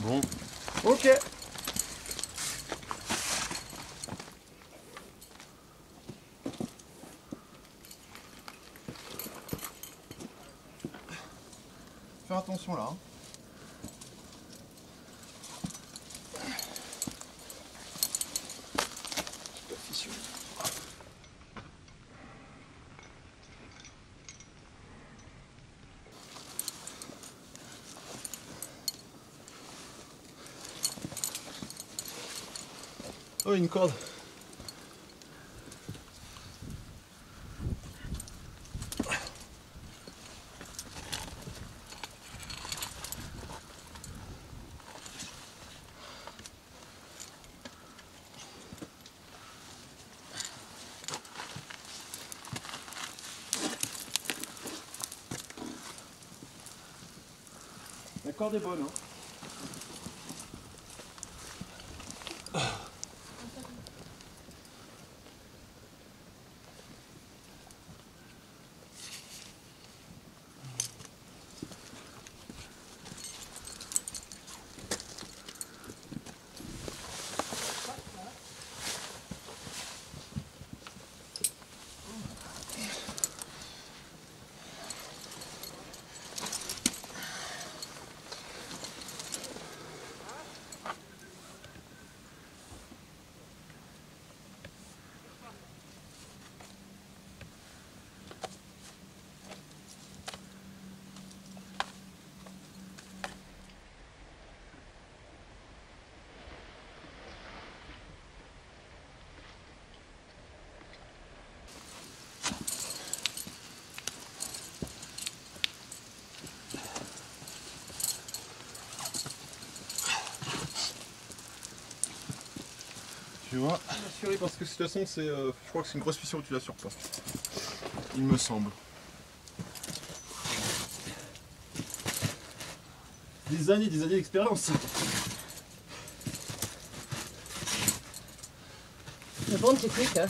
Bon. Ok. Fais attention là. Hein. Oh, une corde. La corde est bonne, hein. Tu vois, parce que de toute façon, c'est, je crois que c'est une grosse fissure où tu la surpasses, il me semble. Des années d'expérience. C'est bon petit truc, hein.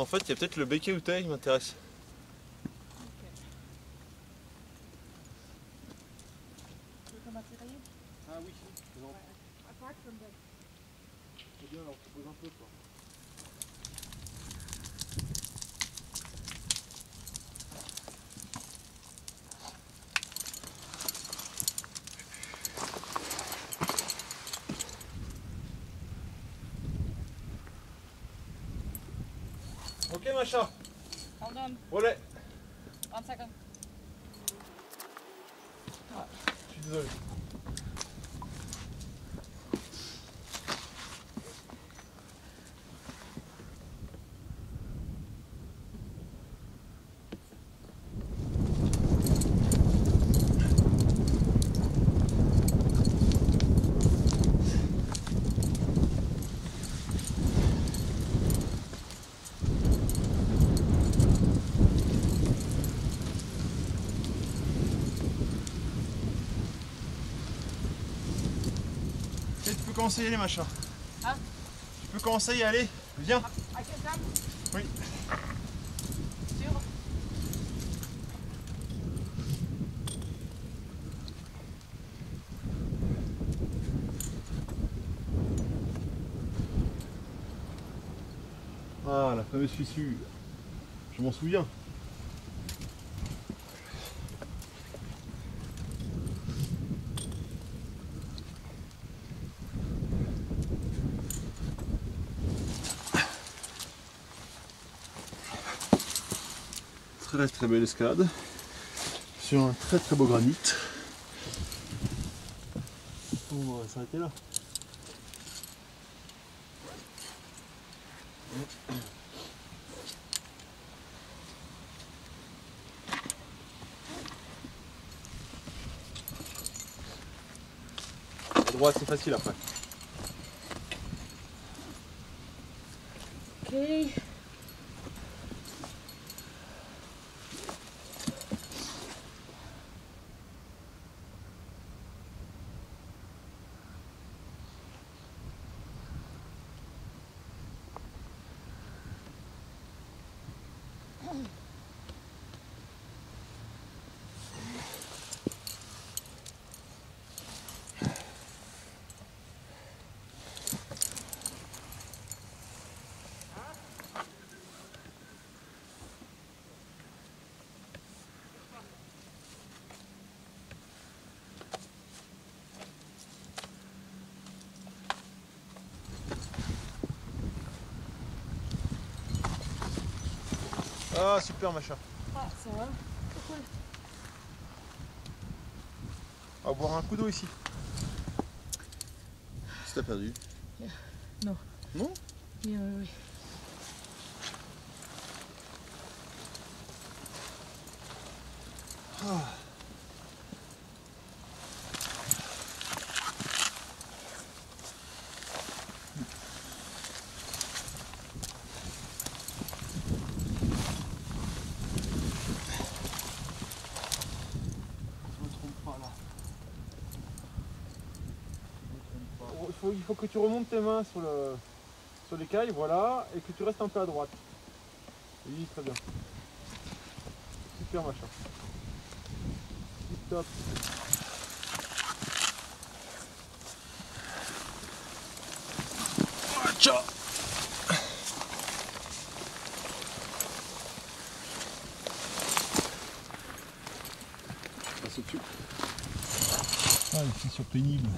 En fait, il y a peut-être le béquet ou taille qui m'intéresse. Okay, Masha. Hold on. Voilà. 1 seconde. Ah, je suis désolé. Tu peux commencer à y aller, Masha. Hein? Tu peux commencer à y aller. Viens. À quelle table? Oui. Sûr? Ah, la fameuse fissure. Je m'en souviens. Très belle escalade sur un très beau granit. On va s'arrêter là. À droite, c'est facile après. Okay. Ah, super, Masha. Ah, ça va. C'est cool. On va boire un coup d'eau ici. Tu t'as perdu? Non. Non? Oui, oui. Ah. Il faut que tu remontes tes mains sur l'écaille, voilà, et que tu restes un peu à droite. Oui, très bien. Super, Masha. Top. Ciao. Passe au-dessus. Ah, une fissure pénible.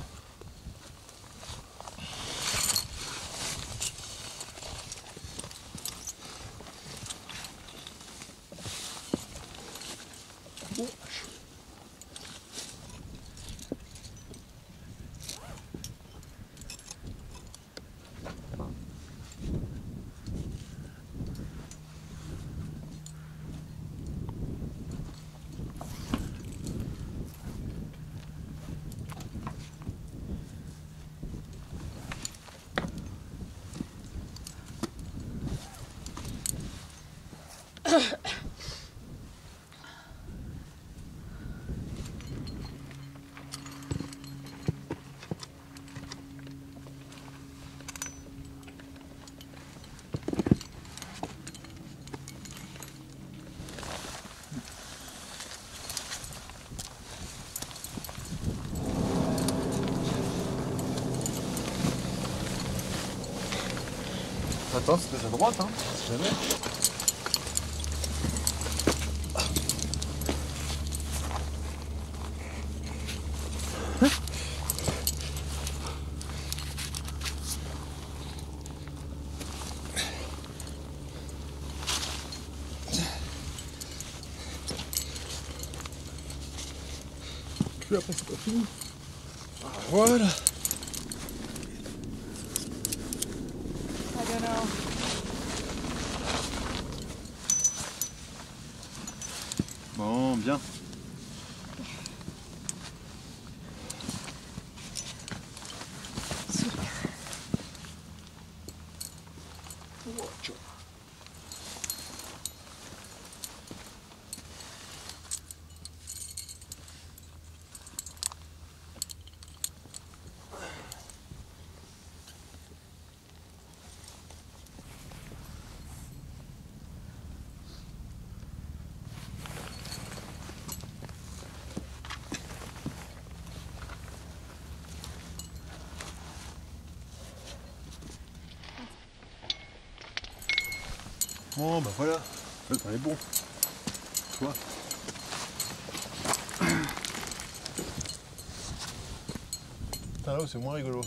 Attends, c'est déjà droite, hein. Jamais. Après c'est pas fini. Voilà. Bon, bien. Super. Wow, tu vois. Bon bah voilà, le pain est bon, tu vois. Putain là-haut c'est moins rigolo.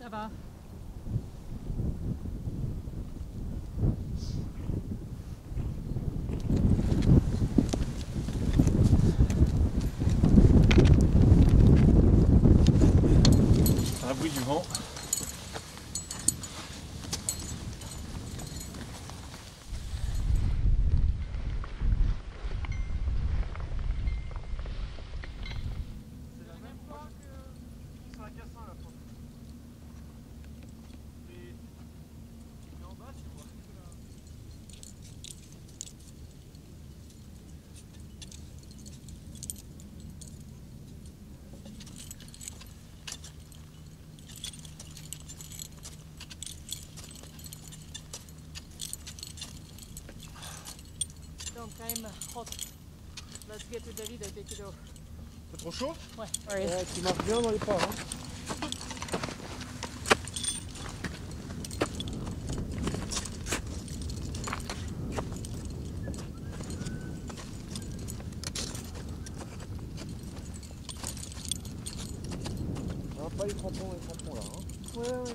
Ça va. Un bruit du vent. I'm hot. Let's get to David and take it off. C'est trop chaud? Ouais. Ouais, tu marches bien dans les pas, hein. On va pas les crampons là, hein. Ouais.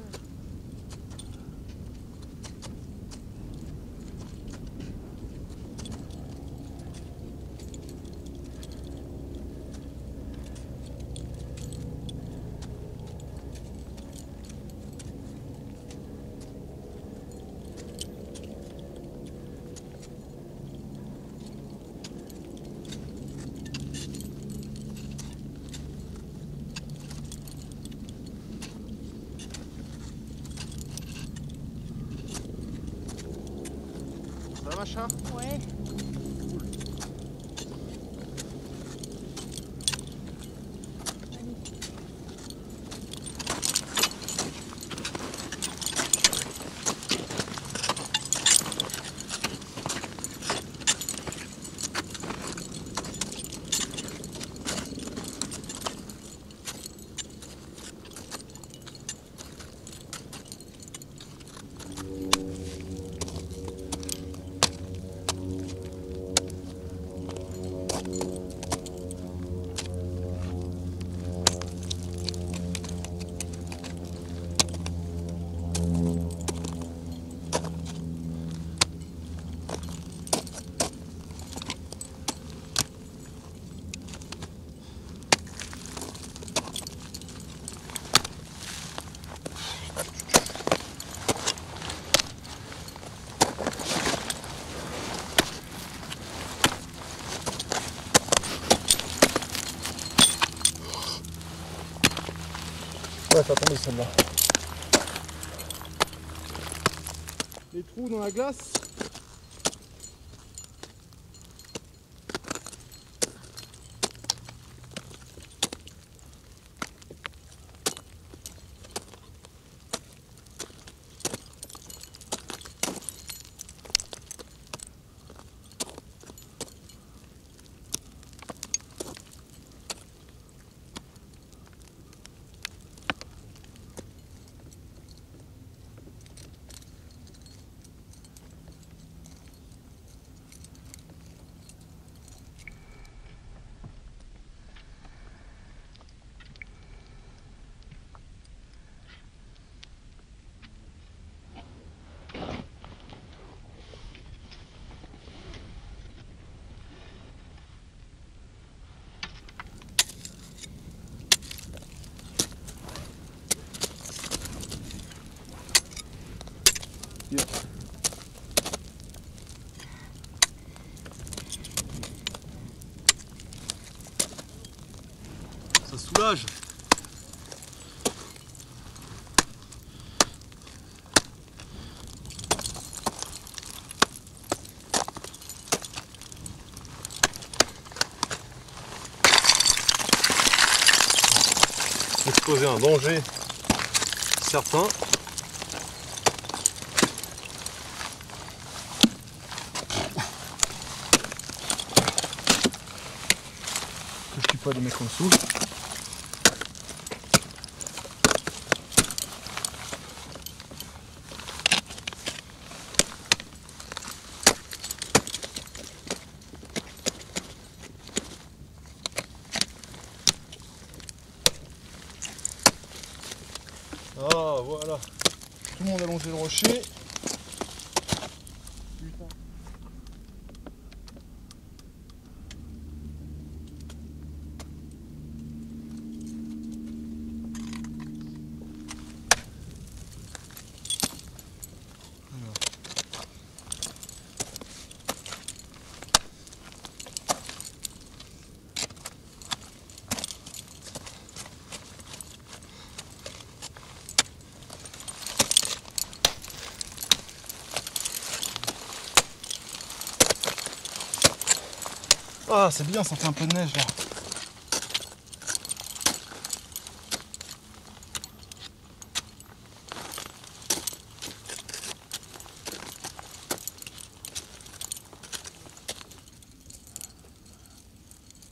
Machin. Ouais. Cool. Ouais, t'as tombé celle-là. Les trous dans la glace. Yep. Ça soulage. Exposer un danger certain. Que je tue pas les mecs en dessous. Ah voilà, tout le monde allongé le rocher. Putain. Ah, c'est bien, ça fait un peu de neige là.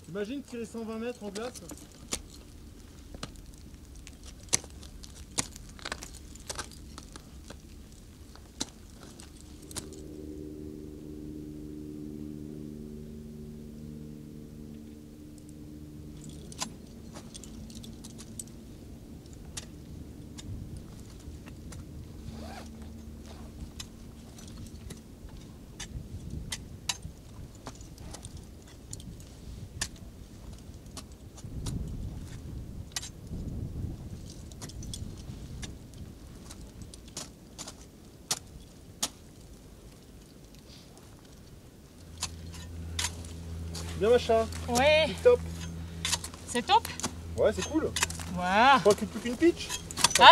Imagine tirer 120 mètres en glace. Bien Macha. Ouais. C'est top. C'est top. Ouais, c'est cool. Wow. Je crois qu'il n'y a plus qu'une pitch. Enfin,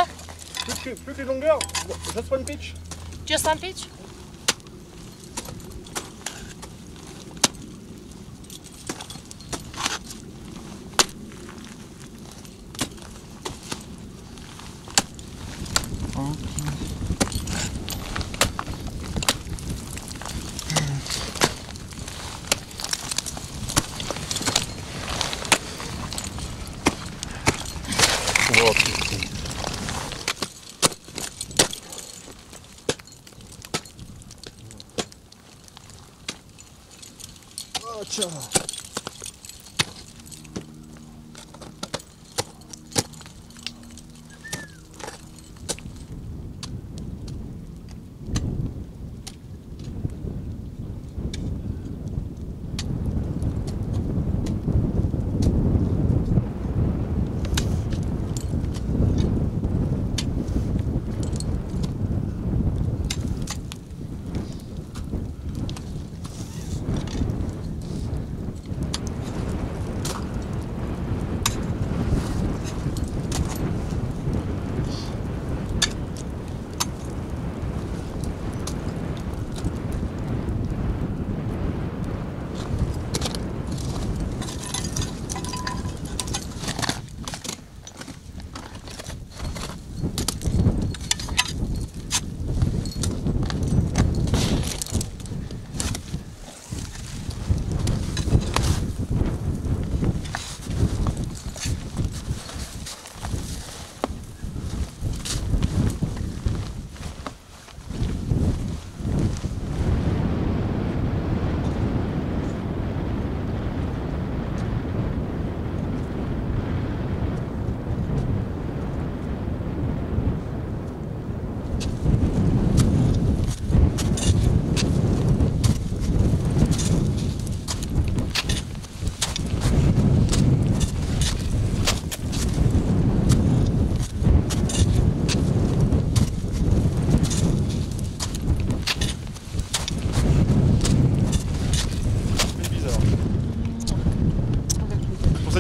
ah. Plus que les longueurs. Just one pitch. Just one pitch. Oh, tiens.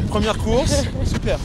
première course, super.